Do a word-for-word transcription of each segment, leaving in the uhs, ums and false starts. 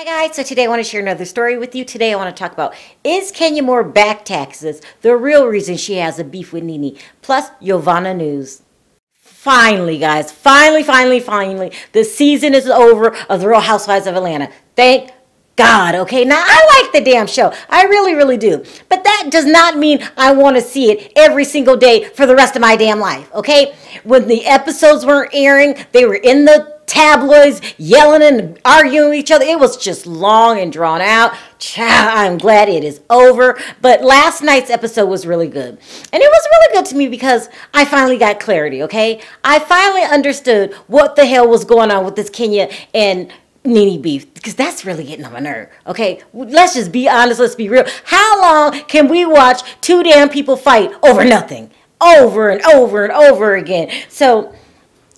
Hi guys, so today I want to share another story with you. Today I want to talk about, is Kenya Moore back taxes the real reason she has a beef with NeNe? Plus, Yovanna news. Finally guys, finally, finally, finally, the season is over of The Real Housewives of Atlanta. Thank God, okay? Now, I like the damn show. I really, really do. But that does not mean I want to see it every single day for the rest of my damn life, okay? When the episodes weren't airing, they were in the tabloids yelling and arguing with each other. It was just long and drawn out. I'm glad it is over. But last night's episode was really good. And it was really good to me because I finally got clarity, okay? I finally understood what the hell was going on with this Kenya and NeNe beef, because that's really getting on my nerve, okay? Let's just be honest. Let's be real. How long can we watch two damn people fight over nothing? Over and over and over again. So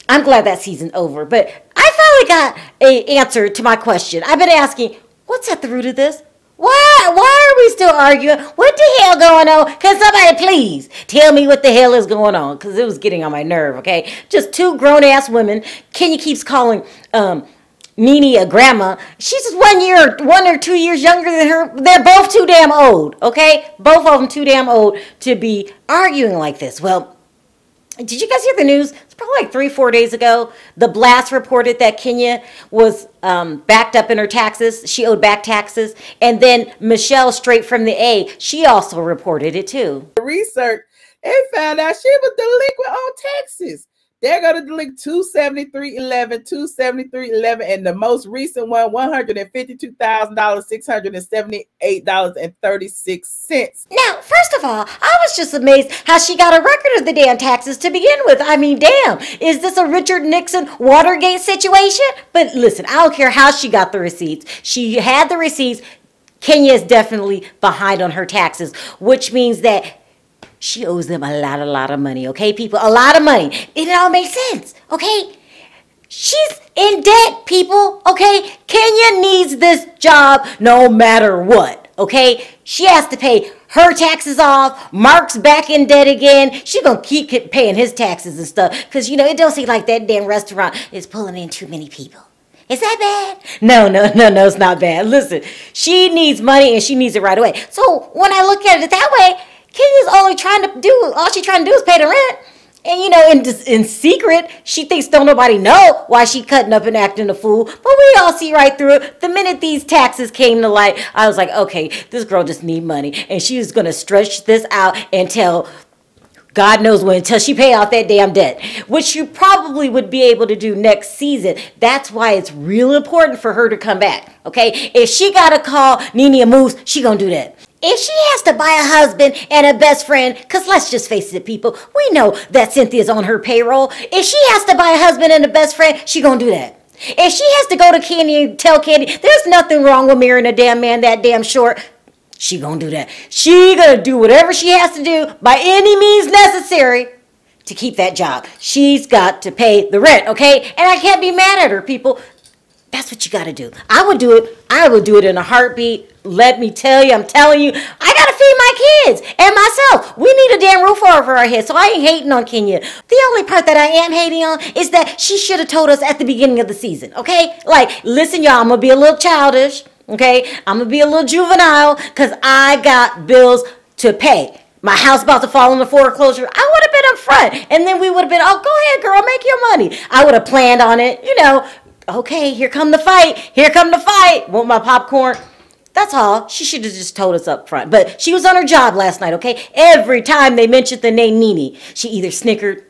I'm glad that season's over, but I finally got an answer to my question. I've been asking, what's at the root of this? Why, why are we still arguing? What the hell going on? Can somebody please tell me what the hell is going on? Because it was getting on my nerve, okay? Just two grown-ass women. Kenya keeps calling um, NeNe a grandma. She's just one year, one or two years younger than her. They're both too damn old, okay? Both of them too damn old to be arguing like this. Well, did you guys hear the news? It's probably like three, four days ago. The Blast reported that Kenya was um, backed up in her taxes. She owed back taxes. And then Michelle, straight from the A, she also reported it too. Research, they found out she was delinquent on taxes. They're going to delete two seventy-three eleven, two seventy-three eleven, and the most recent one, one hundred fifty-two thousand six hundred seventy-eight dollars and thirty-six cents. Now, first of all, I was just amazed how she got a record of the damn taxes to begin with. I mean, damn, is this a Richard Nixon Watergate situation? But listen, I don't care how she got the receipts. She had the receipts. Kenya is definitely behind on her taxes, which means that she owes them a lot, a lot of money, okay, people? A lot of money. It all makes sense, okay? She's in debt, people, okay? Kenya needs this job no matter what, okay? She has to pay her taxes off. Mark's back in debt again. She's going to keep paying his taxes and stuff because, you know, it don't seem like that damn restaurant is pulling in too many people. Is that bad? No, no, no, no, it's not bad. Listen, she needs money and she needs it right away. So when I look at it that way, Kenya's only trying to do, all she's trying to do is pay the rent. And, you know, in, in secret, she thinks don't nobody know why she cutting up and acting a fool. But we all see right through it. The minute these taxes came to light, I was like, okay, this girl just need money. And she was going to stretch this out until God knows when, until she pay off that damn debt, which you probably would be able to do next season. That's why it's real important for her to come back, okay? If she got to call NeNe a moose, she going to do that. If she has to buy a husband and a best friend, because let's just face it, people, we know that Cynthia's on her payroll. If she has to buy a husband and a best friend, she gonna do that. If she has to go to Candy and tell Candy, there's nothing wrong with marrying a damn man that damn short, she gonna do that. She gonna do whatever she has to do by any means necessary to keep that job. She's got to pay the rent, okay? And I can't be mad at her, people. That's what you got to do. I would do it. I would do it in a heartbeat. Let me tell you, I'm telling you, I got to feed my kids and myself. We need a damn roof over our head, so I ain't hating on Kenya. The only part that I am hating on is that she should have told us at the beginning of the season, okay? Like, listen, y'all, I'm going to be a little childish, okay? I'm going to be a little juvenile because I got bills to pay. My house about to fall into foreclosure. I would have been up front, and then we would have been, oh, go ahead, girl, make your money. I would have planned on it, you know. Okay, here come the fight. Here come the fight. Want my popcorn? That's all. She should have just told us up front. But she was on her job last night, okay? Every time they mentioned the name NeNe, she either snickered,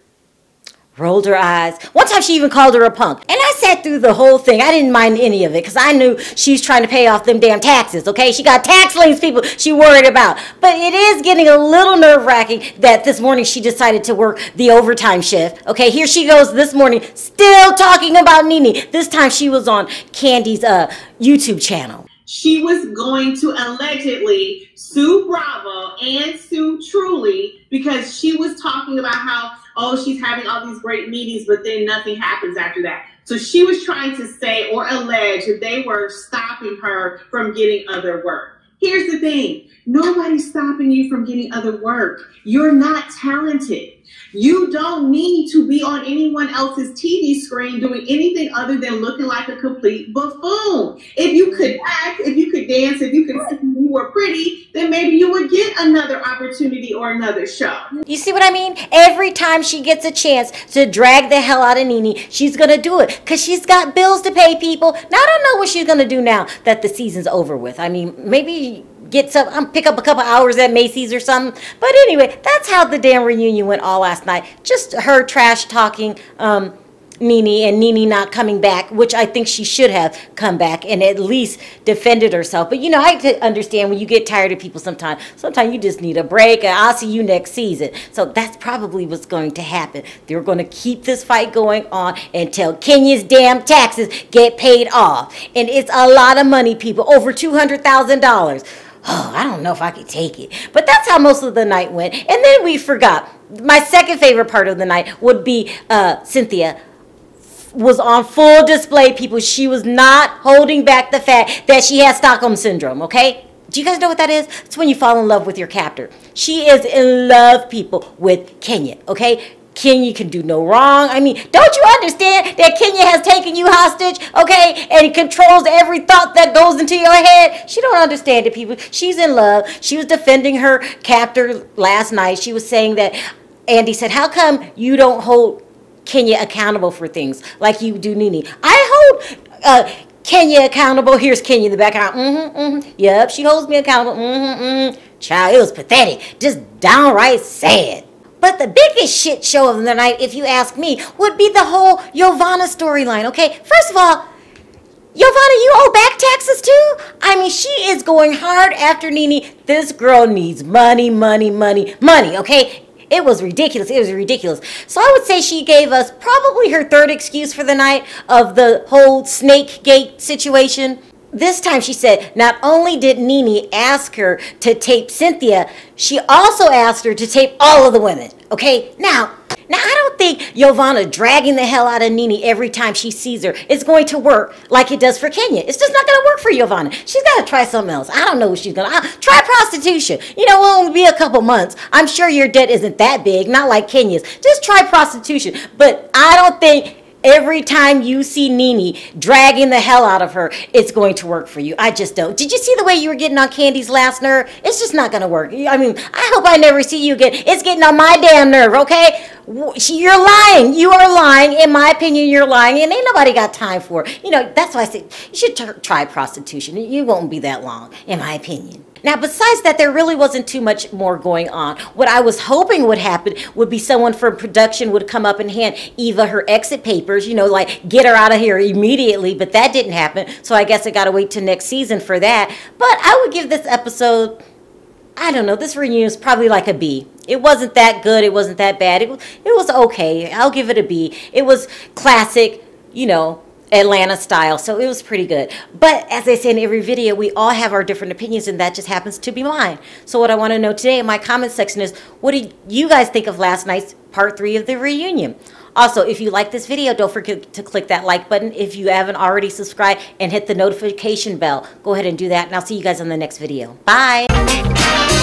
rolled her eyes. One time she even called her a punk. And I sat through the whole thing. I didn't mind any of it because I knew she's trying to pay off them damn taxes, okay? She got tax liens, people, she worried about. But it is getting a little nerve-wracking that this morning she decided to work the overtime shift, okay? Here she goes this morning still talking about NeNe. This time she was on Candy's uh, YouTube channel. She was going to allegedly sue Bravo and sue Truly because she was talking about how, oh, she's having all these great meetings, but then nothing happens after that. So she was trying to say or allege that they were stopping her from getting other work. Here's the thing. Nobody's stopping you from getting other work. You're not talented. You don't need to be on anyone else's T V screen doing anything other than looking like a complete buffoon. If you could act, if you could dance, if you could sing, you were pretty, then maybe you would get another opportunity or another show. You see what I mean? Every time she gets a chance to drag the hell out of NeNe, she's going to do it because she's got bills to pay, people. Now, I don't know what she's going to do now that the season's over with. I mean, maybe get some, um, pick up a couple hours at Macy's or something. But anyway, that's how the damn reunion went all last night. Just her trash talking um, NeNe and NeNe not coming back, which I think she should have come back and at least defended herself. But, you know, I understand when you get tired of people sometimes. Sometimes you just need a break, and I'll see you next season. So that's probably what's going to happen. They're going to keep this fight going on until Kenya's damn taxes get paid off. And it's a lot of money, people, over two hundred thousand dollars. Oh, I don't know if I could take it. But that's how most of the night went. And then we forgot. My second favorite part of the night would be uh, Cynthia was on full display, people. She was not holding back the fact that she has Stockholm Syndrome, okay? Do you guys know what that is? It's when you fall in love with your captor. She is in love, people, with Kenya, okay? Kenya can do no wrong. I mean, don't you understand that Kenya has taken you hostage, okay, and controls every thought that goes into your head? She don't understand it, people. She's in love. She was defending her captor last night. She was saying that Andy said, how come you don't hold Kenya accountable for things like you do NeNe? I hold uh, Kenya accountable. Here's Kenya in the background. Mm-hmm, mm-hmm. Yep, she holds me accountable. Mm-hmm, mm-hmm. Child, it was pathetic. Just downright sad. But the biggest shit show of the night, if you ask me, would be the whole Yovanna storyline, okay? First of all, Yovanna, you owe back taxes too? I mean, she is going hard after NeNe. This girl needs money, money, money, money, okay? It was ridiculous. It was ridiculous. So I would say she gave us probably her third excuse for the night of the whole snake gate situation. This time she said not only did NeNe ask her to tape Cynthia, she also asked her to tape all of the women, okay? Now, now I don't think Yovanna dragging the hell out of NeNe every time she sees her is going to work like it does for Kenya. It's just not going to work for Yovanna. She's got to try something else. I don't know what she's going to try. Prostitution. You know, it'll only be a couple months. I'm sure your debt isn't that big, not like Kenya's. Just try prostitution. But I don't think every time you see NeNe dragging the hell out of her, it's going to work for you. I just don't. Did you see the way you were getting on Candy's last nerve? It's just not going to work. I mean, I hope I never see you again. It's getting on my damn nerve, okay? You're lying. You are lying. In my opinion, you're lying, and ain't nobody got time for it. You know, that's why I said you should try prostitution. You won't be that long, in my opinion. Now, besides that, there really wasn't too much more going on. What I was hoping would happen would be someone from production would come up and hand Eva her exit papers, you know, like get her out of here immediately, but that didn't happen. So I guess I got to wait till next season for that. But I would give this episode, I don't know, this reunion is probably like a B. It wasn't that good. It wasn't that bad. It was, it was okay. I'll give it a B. It was classic, you know, Atlanta style, so it was pretty good. But as I say in every video, we all have our different opinions, and that just happens to be mine. So what I want to know today in my comment section is, what did you guys think of last night's part three of the reunion? Also, if you like this video, don't forget to click that like button. If you haven't already subscribed, and hit the notification bell, go ahead and do that, and I'll see you guys on the next video. Bye.